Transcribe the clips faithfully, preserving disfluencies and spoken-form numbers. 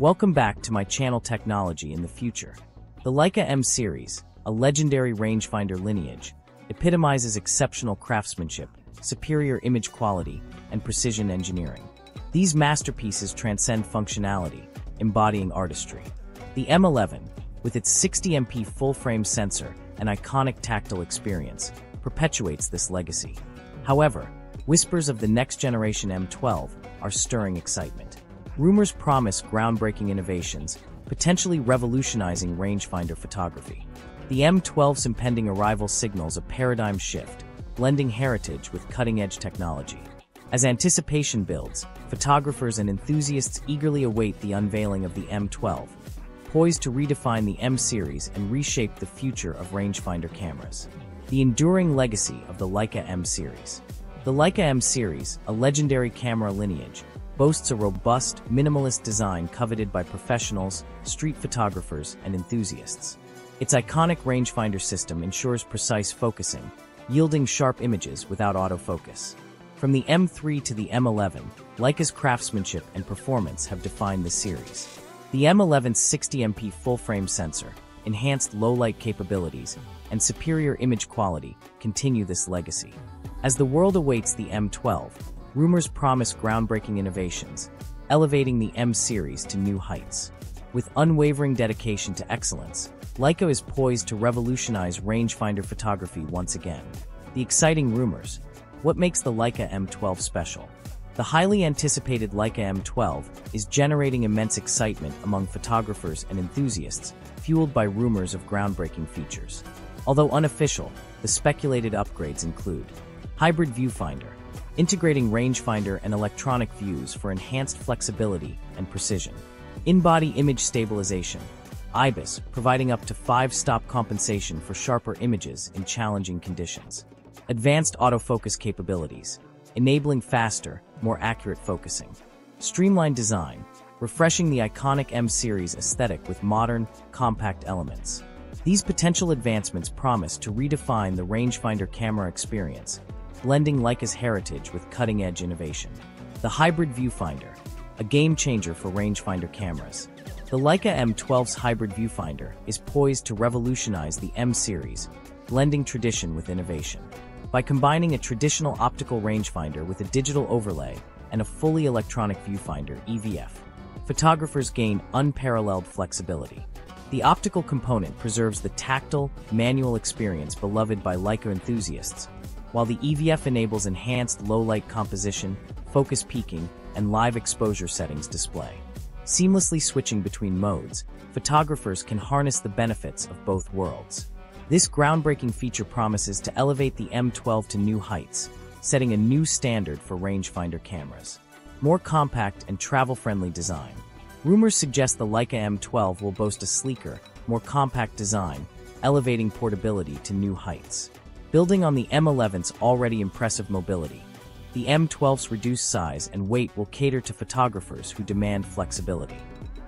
Welcome back to my channel Technology in the Future. The Leica M Series, a legendary rangefinder lineage, epitomizes exceptional craftsmanship, superior image quality, and precision engineering. These masterpieces transcend functionality, embodying artistry. The M eleven, with its sixty megapixel full-frame sensor and iconic tactile experience, perpetuates this legacy. However, whispers of the next-generation M twelve are stirring excitement. Rumors promise groundbreaking innovations, potentially revolutionizing rangefinder photography. The M twelve's impending arrival signals a paradigm shift, blending heritage with cutting-edge technology. As anticipation builds, photographers and enthusiasts eagerly await the unveiling of the M twelve, poised to redefine the M series and reshape the future of rangefinder cameras. The enduring legacy of the Leica M series. The Leica M series, a legendary camera lineage, boasts a robust, minimalist design coveted by professionals, street photographers, and enthusiasts. Its iconic rangefinder system ensures precise focusing, yielding sharp images without autofocus. From the M three to the M eleven, Leica's craftsmanship and performance have defined the series. The M eleven's sixty megapixel full-frame sensor, enhanced low-light capabilities, and superior image quality continue this legacy. As the world awaits the M twelve, rumors promise groundbreaking innovations, elevating the M series to new heights. With unwavering dedication to excellence, Leica is poised to revolutionize rangefinder photography once again. The exciting rumors. What makes the Leica M twelve special? The highly anticipated Leica M twelve is generating immense excitement among photographers and enthusiasts, fueled by rumors of groundbreaking features. Although unofficial, the speculated upgrades include hybrid viewfinder, integrating rangefinder and electronic views for enhanced flexibility and precision. In-body image stabilization, I B I S, providing up to five-stop compensation for sharper images in challenging conditions. Advanced autofocus capabilities, enabling faster, more accurate focusing. Streamlined design, refreshing the iconic M series aesthetic with modern, compact elements. These potential advancements promise to redefine the rangefinder camera experience, blending Leica's heritage with cutting-edge innovation. The hybrid viewfinder, a game-changer for rangefinder cameras. The Leica M twelve's hybrid viewfinder is poised to revolutionize the M series, blending tradition with innovation. By combining a traditional optical rangefinder with a digital overlay and a fully electronic viewfinder E V F, photographers gain unparalleled flexibility. The optical component preserves the tactile, manual experience beloved by Leica enthusiasts, while the E V F enables enhanced low-light composition, focus peaking, and live exposure settings display. Seamlessly switching between modes, photographers can harness the benefits of both worlds. This groundbreaking feature promises to elevate the M twelve to new heights, setting a new standard for rangefinder cameras. More compact and travel-friendly design. Rumors suggest the Leica M twelve will boast a sleeker, more compact design, elevating portability to new heights. Building on the M eleven's already impressive mobility, the M twelve's reduced size and weight will cater to photographers who demand flexibility.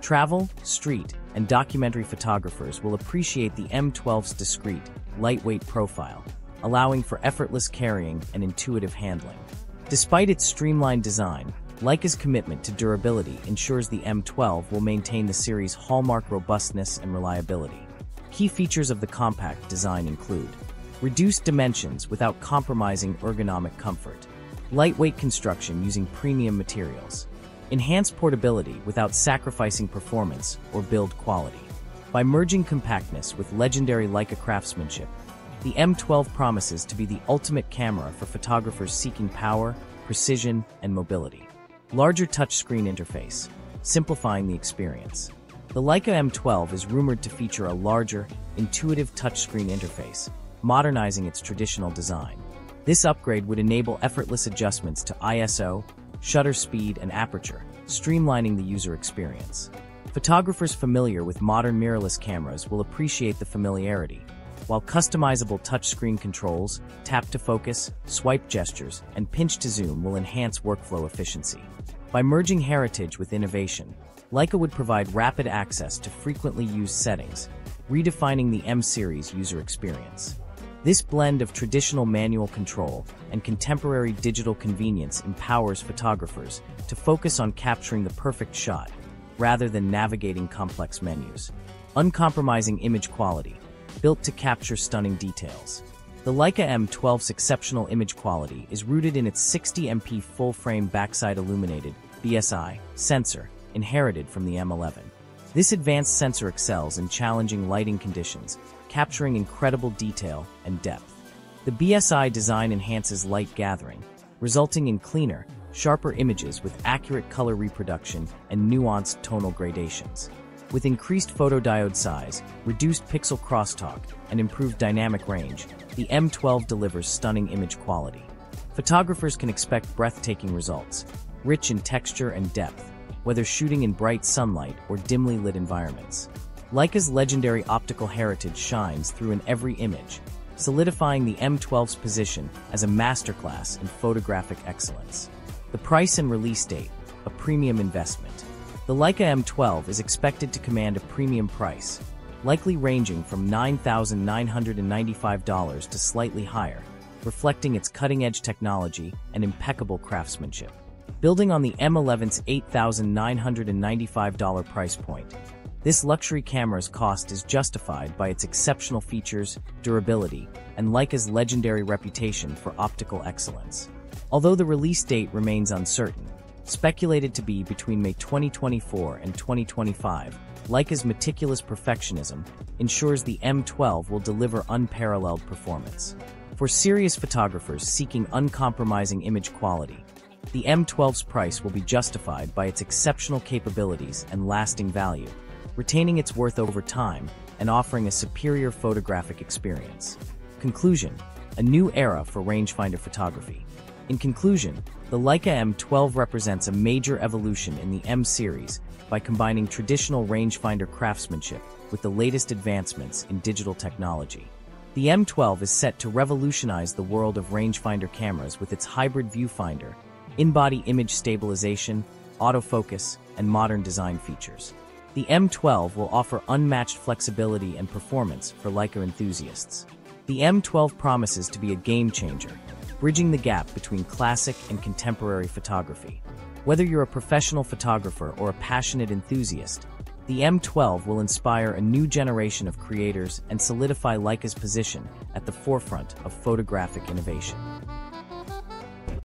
Travel, street, and documentary photographers will appreciate the M twelve's discreet, lightweight profile, allowing for effortless carrying and intuitive handling. Despite its streamlined design, Leica's commitment to durability ensures the M twelve will maintain the series' hallmark robustness and reliability. Key features of the compact design include reduced dimensions without compromising ergonomic comfort. Lightweight construction using premium materials. Enhanced portability without sacrificing performance or build quality. By merging compactness with legendary Leica craftsmanship, the M twelve promises to be the ultimate camera for photographers seeking power, precision, and mobility. Larger touchscreen interface, simplifying the experience. The Leica M twelve is rumored to feature a larger, intuitive touchscreen interface, modernizing its traditional design. This upgrade would enable effortless adjustments to I S O, shutter speed, and aperture, streamlining the user experience. Photographers familiar with modern mirrorless cameras will appreciate the familiarity, while customizable touchscreen controls, tap-to-focus, swipe gestures, and pinch-to-zoom will enhance workflow efficiency. By merging heritage with innovation, Leica would provide rapid access to frequently used settings, redefining the M series user experience. This blend of traditional manual control and contemporary digital convenience empowers photographers to focus on capturing the perfect shot, rather than navigating complex menus. Uncompromising image quality, built to capture stunning details. The Leica M twelve's exceptional image quality is rooted in its sixty megapixel full-frame backside illuminated B S I sensor, inherited from the M eleven. This advanced sensor excels in challenging lighting conditions, capturing incredible detail and depth. The B S I design enhances light gathering, resulting in cleaner, sharper images with accurate color reproduction and nuanced tonal gradations. With increased photodiode size, reduced pixel crosstalk, and improved dynamic range, the M twelve delivers stunning image quality. Photographers can expect breathtaking results, rich in texture and depth, whether shooting in bright sunlight or dimly lit environments. Leica's legendary optical heritage shines through in every image, solidifying the M twelve's position as a masterclass in photographic excellence. The price and release date, a premium investment. The Leica M twelve is expected to command a premium price, likely ranging from nine thousand nine hundred ninety-five dollars to slightly higher, reflecting its cutting-edge technology and impeccable craftsmanship. Building on the M eleven's eight thousand nine hundred ninety-five dollars price point, this luxury camera's cost is justified by its exceptional features, durability, and Leica's legendary reputation for optical excellence. Although the release date remains uncertain, speculated to be between May twenty twenty-four and twenty twenty-five, Leica's meticulous perfectionism ensures the M twelve will deliver unparalleled performance. For serious photographers seeking uncompromising image quality, the M twelve's price will be justified by its exceptional capabilities and lasting value, retaining its worth over time and offering a superior photographic experience. Conclusion: a new era for rangefinder photography. In conclusion, the Leica M twelve represents a major evolution in the M series by combining traditional rangefinder craftsmanship with the latest advancements in digital technology. The M twelve is set to revolutionize the world of rangefinder cameras with its hybrid viewfinder, in-body image stabilization, autofocus, and modern design features. The M twelve will offer unmatched flexibility and performance for Leica enthusiasts. The M twelve promises to be a game-changer, bridging the gap between classic and contemporary photography. Whether you're a professional photographer or a passionate enthusiast, the M twelve will inspire a new generation of creators and solidify Leica's position at the forefront of photographic innovation.